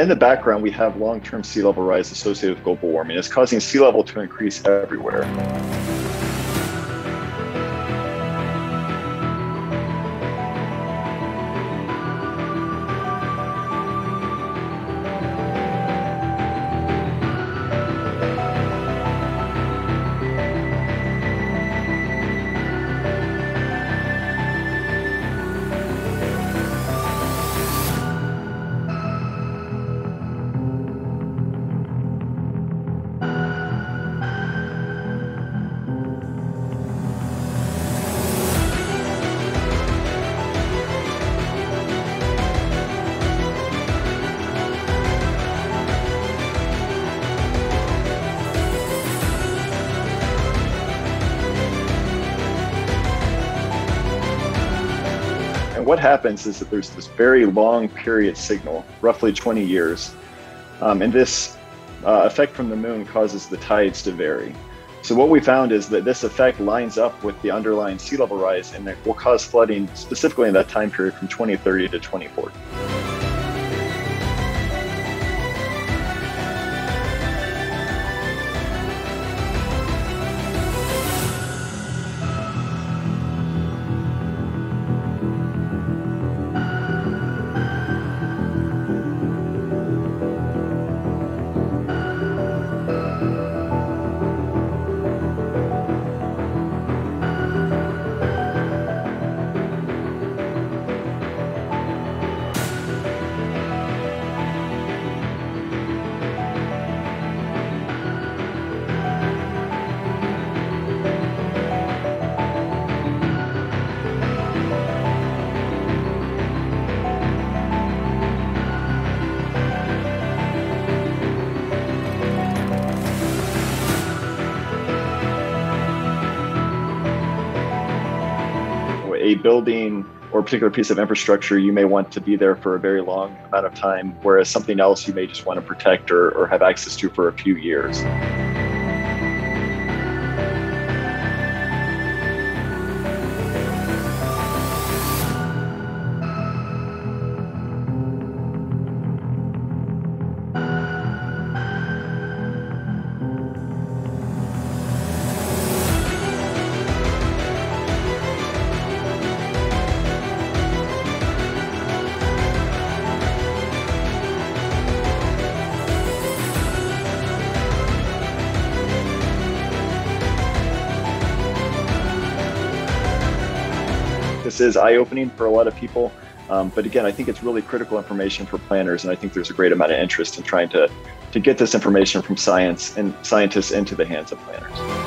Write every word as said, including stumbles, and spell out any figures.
In the background, we have long-term sea level rise associated with global warming. It's causing sea level to increase everywhere. And what happens is that there's this very long period signal, roughly twenty years, um, and this uh, effect from the moon causes the tides to vary. So what we found is that this effect lines up with the underlying sea level rise, and it will cause flooding specifically in that time period from twenty thirty to twenty forty. A building or a particular piece of infrastructure, you may want to be there for a very long amount of time, whereas something else you may just want to protect or, or have access to for a few years. This is eye-opening for a lot of people, um, but again, I think it's really critical information for planners, and I think there's a great amount of interest in trying to, to get this information from science and scientists into the hands of planners.